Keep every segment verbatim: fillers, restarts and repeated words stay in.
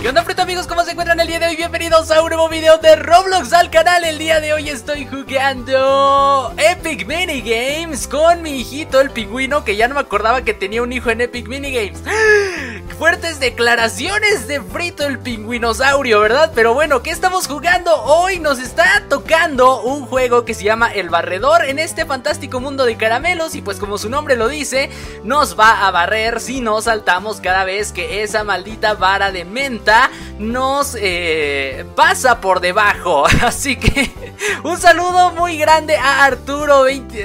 ¿Qué onda, frito amigos? ¿Cómo se encuentran el día de hoy? Bienvenidos a un nuevo video de Roblox al canal. El día de hoy estoy jugando Epic Minigames con mi hijito, el pingüino, que ya no me acordaba que tenía un hijo en Epic Minigames. Fuertes declaraciones de Frito el pingüinosaurio, ¿verdad? Pero bueno, ¿qué estamos jugando hoy? Nos está tocando un juego que se llama El Barredor en este fantástico mundo de caramelos. Y pues como su nombre lo dice, nos va a barrer si nos saltamos cada vez que esa maldita vara de menta nos eh, pasa por debajo. Así que un saludo muy grande a Arturo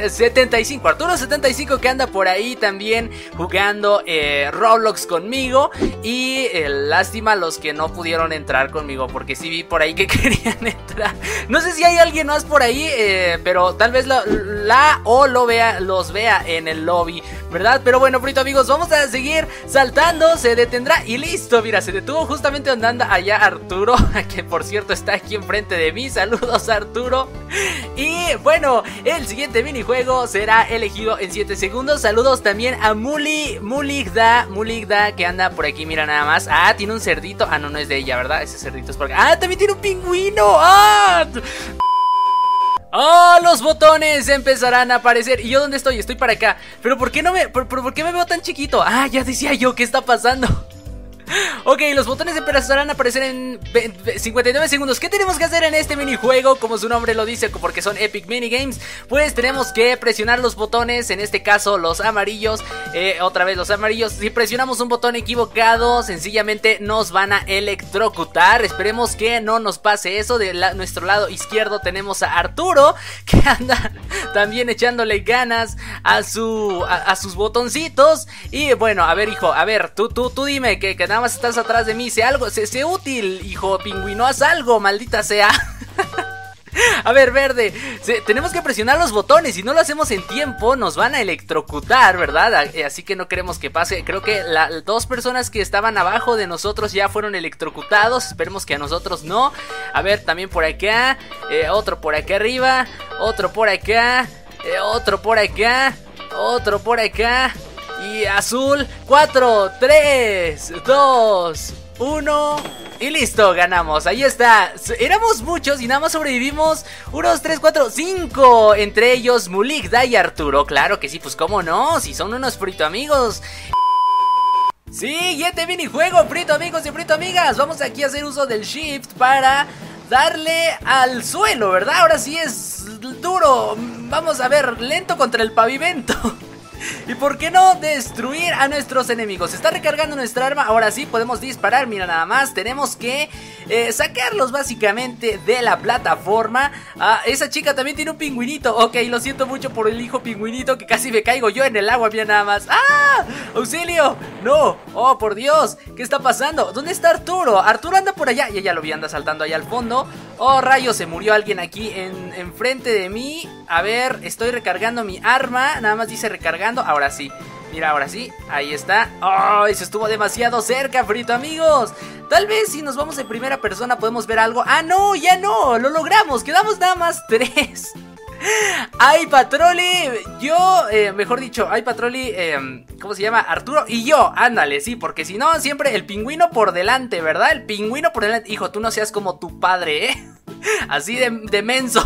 setenta y cinco, Arturo setenta y cinco, que anda por ahí también jugando eh, Roblox conmigo. Y eh, lástima los que no pudieron entrar conmigo, porque sí vi por ahí que querían entrar. No sé si hay alguien más por ahí, eh, pero tal vez la, la o lo vea, los vea en el lobby, ¿verdad? Pero bueno, frito amigos, vamos a seguir saltando. Se detendrá y listo, mira, se detuvo justamente donde anda allá Arturo, que por cierto está aquí enfrente de mí. Saludos, Arturo. Y bueno, el siguiente minijuego será elegido en siete segundos. Saludos también a Muli, Muligda, Muligda, que anda por aquí, mira nada más. Ah, tiene un cerdito. Ah, no, no es de ella, ¿verdad? Ese cerdito es porque... ¡Ah, también tiene un pingüino! ¡Ah! ¡Oh! Los botones empezarán a aparecer. ¿Y yo dónde estoy? Estoy para acá. ¿Pero por qué no me... ¿Por, por, ¿por qué me veo tan chiquito? Ah, ya decía yo, ¿qué está pasando? Ok, los botones empezarán a aparecer en cincuenta y nueve segundos. ¿Qué tenemos que hacer en este minijuego? Como su nombre lo dice, porque son Epic Minigames, pues tenemos que presionar los botones, en este caso los amarillos. eh, Otra vez los amarillos. Si presionamos un botón equivocado, sencillamente nos van a electrocutar. Esperemos que no nos pase eso. De la, nuestro lado izquierdo tenemos a Arturo, que anda también echándole ganas a, su, a, a sus botoncitos. Y bueno, a ver, hijo, a ver, tú, tú, tú dime que, que nada más estás atrás de mí, sé algo, sé, sé útil, hijo pingüino, haz algo, maldita sea. A ver, verde, se, tenemos que presionar los botones. Si no lo hacemos en tiempo, nos van a electrocutar, ¿verdad? Así que no queremos que pase. Creo que las dos personas que estaban abajo de nosotros ya fueron electrocutados. Esperemos que a nosotros no. A ver, también por acá, eh, otro por acá arriba, otro por acá, eh, otro por acá, otro por acá. Y azul, cuatro, tres, dos, uno. Y listo, ganamos, ahí está. Éramos muchos y nada más sobrevivimos unos tres, cuatro, cinco. Entre ellos Muligda y Arturo. Claro que sí, pues cómo no, si son unos frito amigos. Siguiente minijuego, frito amigos y frito amigas. Vamos aquí a hacer uso del shift para darle al suelo, ¿verdad? Ahora sí es duro. Vamos a ver, lento contra el pavimento. ¿Y por qué no destruir a nuestros enemigos? Se está recargando nuestra arma, ahora sí podemos disparar, mira nada más. Tenemos que eh, sacarlos básicamente de la plataforma. Ah, esa chica también tiene un pingüinito. Ok, lo siento mucho por el hijo pingüinito, que casi me caigo yo en el agua, mira nada más. ¡Ah! ¡Auxilio! ¡No! ¡Oh, por Dios! ¿Qué está pasando? ¿Dónde está Arturo? Arturo anda por allá. Y ella lo vi, anda saltando allá al fondo. Oh, rayos, se murió alguien aquí enfrente de mí. A ver, estoy recargando mi arma. Nada más dice recargar. Ahora sí, mira, ahora sí, ahí está. ¡Ay! Oh, se estuvo demasiado cerca, frito amigos. Tal vez si nos vamos de primera persona podemos ver algo. ¡Ah, no! ¡Ya no! ¡Lo logramos! Quedamos nada más tres. ¡Ay, Patroli! Yo, eh, mejor dicho, ¡ay, Patroli! Eh, ¿Cómo se llama? Arturo y yo. Ándale, sí, porque si no, siempre el pingüino por delante, ¿verdad? El pingüino por delante. Hijo, tú no seas como tu padre, ¿eh? Así de, de menso.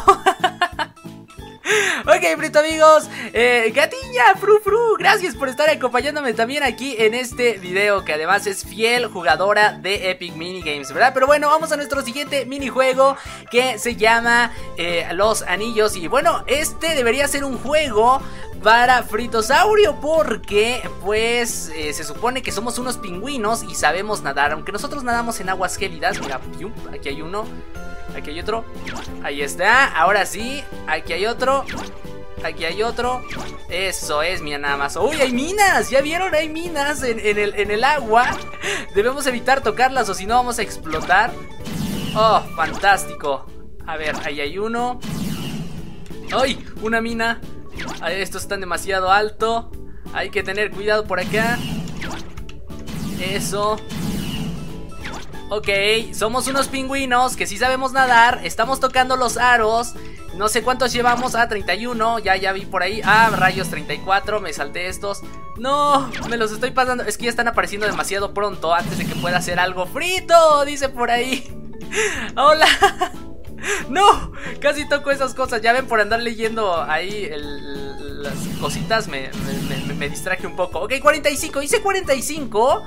Ok, frito amigos, eh, Gatiña, Fru Fru, gracias por estar acompañándome también aquí en este video, que además es fiel jugadora de Epic Minigames, ¿verdad? Pero bueno, vamos a nuestro siguiente minijuego, que se llama eh, Los Anillos. Y bueno, este debería ser un juego para Fritosaurio, porque pues eh, se supone que somos unos pingüinos y sabemos nadar, aunque nosotros nadamos en aguas gélidas. Mira, aquí hay uno, aquí hay otro, ahí está, ahora sí, aquí hay otro, aquí hay otro, eso es, mira nada más. ¡Uy, hay minas! ¿Ya vieron? Hay minas en, en, el, en el agua. Debemos evitar tocarlas o si no vamos a explotar. ¡Oh, fantástico! A ver, ahí hay uno. ¡Ay, una mina! Estos están demasiado alto. Hay que tener cuidado por acá. Eso. Ok, somos unos pingüinos que sí sabemos nadar. Estamos tocando los aros. No sé cuántos llevamos. Ah, treinta y uno. Ya, ya vi por ahí. Ah, rayos, treinta y cuatro. Me salté estos. No, me los estoy pasando. Es que ya están apareciendo demasiado pronto antes de que pueda hacer algo. ¡Frito! Dice por ahí. ¡Hola! ¡No! Casi toco esas cosas. Ya ven, por andar leyendo ahí el, las cositas me, me, me, me distraje un poco. Ok, cuarenta y cinco. Hice cuarenta y cinco.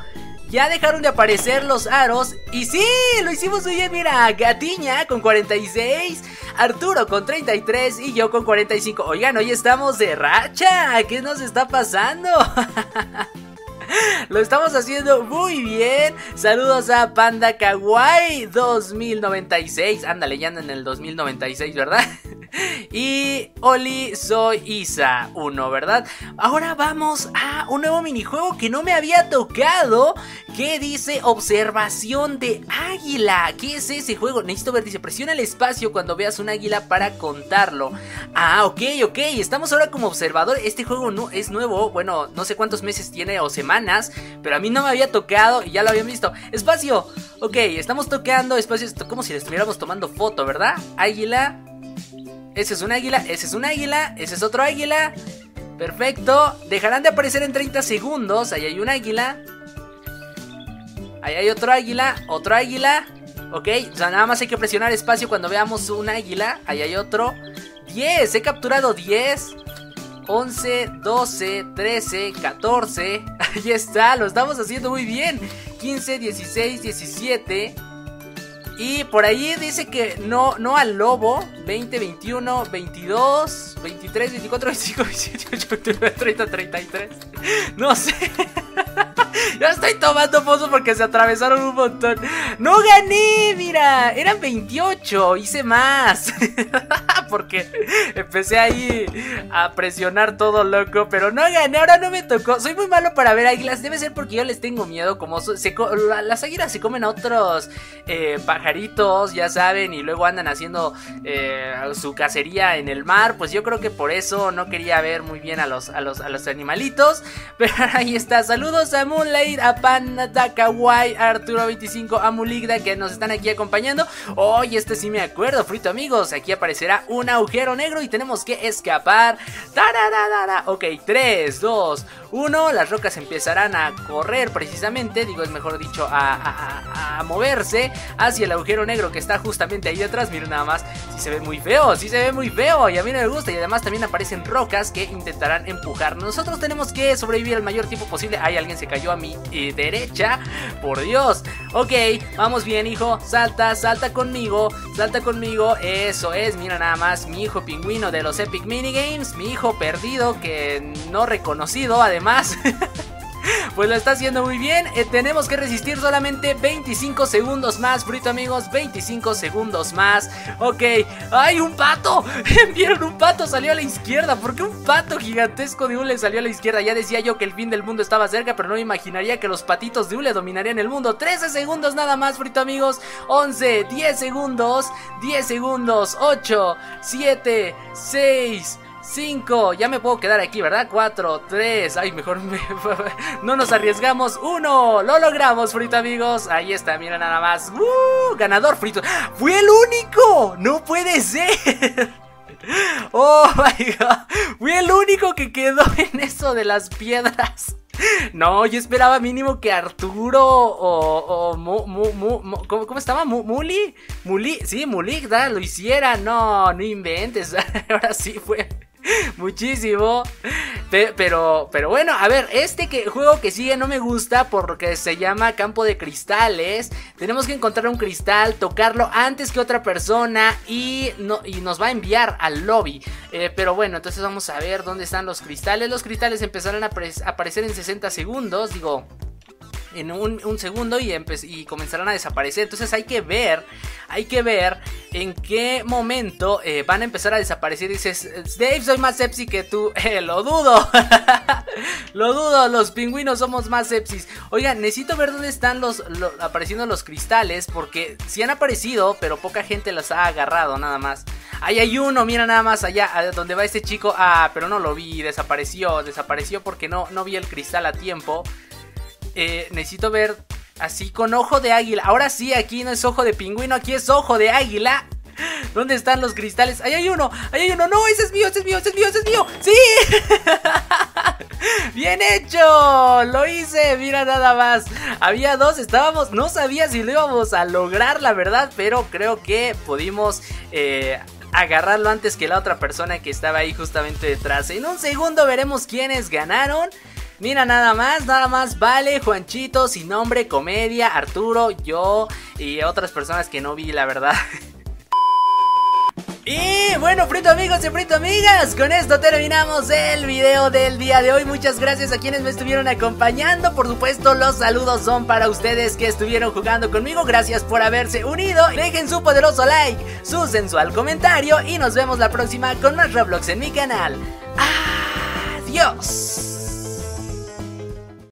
Ya dejaron de aparecer los aros. Y sí, lo hicimos bien. Mira, Gatiña con cuarenta y seis, Arturo con treinta y tres y yo con cuarenta y cinco. Oigan, hoy estamos de racha. ¿Qué nos está pasando? Lo estamos haciendo muy bien. Saludos a Panda Kawaii dos mil noventa y seis. Ándale, ya andan en el dos mil noventa y seis, ¿verdad? Y Oli Soy Isa uno, ¿verdad? Ahora vamos a un nuevo minijuego que no me había tocado, que dice observación de águila. ¿Qué es ese juego? Necesito ver, dice, presiona el espacio cuando veas un águila para contarlo. Ah, ok, ok, estamos ahora como observador. Este juego no es nuevo, bueno, no sé cuántos meses tiene o semanas, pero a mí no me había tocado y ya lo habían visto. Espacio, ok, estamos tocando espacios como si le estuviéramos tomando foto, ¿verdad? Águila. Ese es un águila, ese es un águila, ese es otro águila. Perfecto. Dejarán de aparecer en treinta segundos. Ahí hay un águila. Ahí hay otro águila, otro águila. Ok, o sea, nada más hay que presionar espacio cuando veamos un águila. Ahí hay otro. diez, he capturado diez. once, doce, trece, catorce. Ahí está, lo estamos haciendo muy bien. quince, dieciséis, diecisiete. Y por ahí dice que no, no al lobo. veinte, veintiuno, veintidós, veintitrés, veinticuatro, veinticinco, veintisiete, veintiocho, veintinueve, treinta, treinta y tres. No sé. Ya estoy tomando fotos porque se atravesaron un montón. ¡No gané! Mira, eran veintiocho. Hice más. Porque empecé ahí a presionar todo loco. Pero no gané, ahora no me tocó. Soy muy malo para ver águilas. Debe ser porque yo les tengo miedo. Como se co las águilas se comen a otros eh, pajaritos, ya saben. Y luego andan haciendo eh, su cacería en el mar. Pues yo creo que por eso no quería ver muy bien a los, a los, a los animalitos. Pero ahí está. Saludos a Moonlight, a Panda Kawaii, a Arturo veinticinco, a Muligda, que nos están aquí acompañando. Hoy, oh, este sí me acuerdo, Frito, amigos. Aquí aparecerá un agujero negro y tenemos que escapar. ¡Tarararara! Ok, tres, dos, uno. Las rocas empezarán a correr precisamente. Digo, es mejor dicho, a, a, a, a moverse hacia el agujero negro que está justamente ahí detrás. Miren nada más, sí se ve muy feo, sí se ve muy feo. Y a mí no me gusta. Y además también aparecen rocas que intentarán empujarnos. Nosotros tenemos que sobrevivir el mayor tiempo posible. Hay alguien se cayó a mi eh, derecha. Por Dios. Ok, vamos bien, hijo. Salta, salta conmigo. Salta conmigo. Eso es. Mira nada más. Mi hijo pingüino de los Epic Minigames. Mi hijo perdido. Que no reconocido. Además. Pues lo está haciendo muy bien. eh, Tenemos que resistir solamente veinticinco segundos más, Frito, amigos. Veinticinco segundos más. Ok, ¡ay, un pato! Vieron, un pato salió a la izquierda. ¿Por qué un pato gigantesco de hule salió a la izquierda? Ya decía yo que el fin del mundo estaba cerca, pero no me imaginaría que los patitos de hule dominarían el mundo. Trece segundos nada más, Frito, amigos. Once, diez segundos, diez segundos, ocho, siete, seis, cinco, ya me puedo quedar aquí, ¿verdad? cuatro, tres, ay, mejor me... no nos arriesgamos. Uno, lo logramos, Frito, amigos. Ahí está, mira nada más. ¡Uh! Ganador, Frito. ¡Fue el único! ¡No puede ser! Oh my god, fui el único que quedó en eso de las piedras. No, yo esperaba mínimo que Arturo o, o mu, mu, mu, mu, ¿cómo, ¿cómo estaba? Mu, Muli, Muli, sí, Muligda lo hiciera. No, no inventes. Ahora sí fue muchísimo. Pero, pero bueno, a ver, este que, juego que sigue no me gusta porque se llama campo de cristales. Tenemos que encontrar un cristal, tocarlo antes que otra persona y, no, y nos va a enviar al lobby. Eh, pero bueno, entonces vamos a ver dónde están los cristales. Los cristales empezarán a aparecer en sesenta segundos, digo... en un, un segundo y, y comenzarán a desaparecer. Entonces hay que ver, hay que ver en qué momento eh, van a empezar a desaparecer. Y dices, Dave, soy más sepsi que tú. Eh, lo dudo. Lo dudo, los pingüinos somos más sepsis. Oigan, necesito ver dónde están los, los apareciendo los cristales, porque sí han aparecido, pero poca gente los ha agarrado nada más. Ahí hay uno, mira nada más allá, donde va este chico. Ah, pero no lo vi, desapareció, desapareció porque no, no vi el cristal a tiempo. Eh, necesito ver Así con ojo de águila. Ahora sí, aquí no es ojo de pingüino, aquí es ojo de águila. ¿Dónde están los cristales? ¡Ahí hay uno! ¡Ahí hay uno! ¡No! ¡Ese es mío! ¡Ese es mío! ¡Ese es mío! ¡Ese es mío! ¡Sí! ¡Bien hecho! ¡Lo hice! ¡Mira nada más! Había dos, estábamos... No sabía si lo íbamos a lograr, la verdad, pero creo que pudimos... Eh... agarrarlo antes que la otra persona que estaba ahí justamente detrás. En un segundo veremos quiénes ganaron. Mira nada más, nada más Vale, Juanchito, Sin Nombre, Comedia, Arturo, yo y otras personas que no vi, la verdad. Y bueno, frito amigos y frito amigas, con esto terminamos el video del día de hoy. Muchas gracias a quienes me estuvieron acompañando. Por supuesto, los saludos son para ustedes que estuvieron jugando conmigo. Gracias por haberse unido. Dejen su poderoso like, su sensual comentario y nos vemos la próxima con más Roblox en mi canal. Adiós.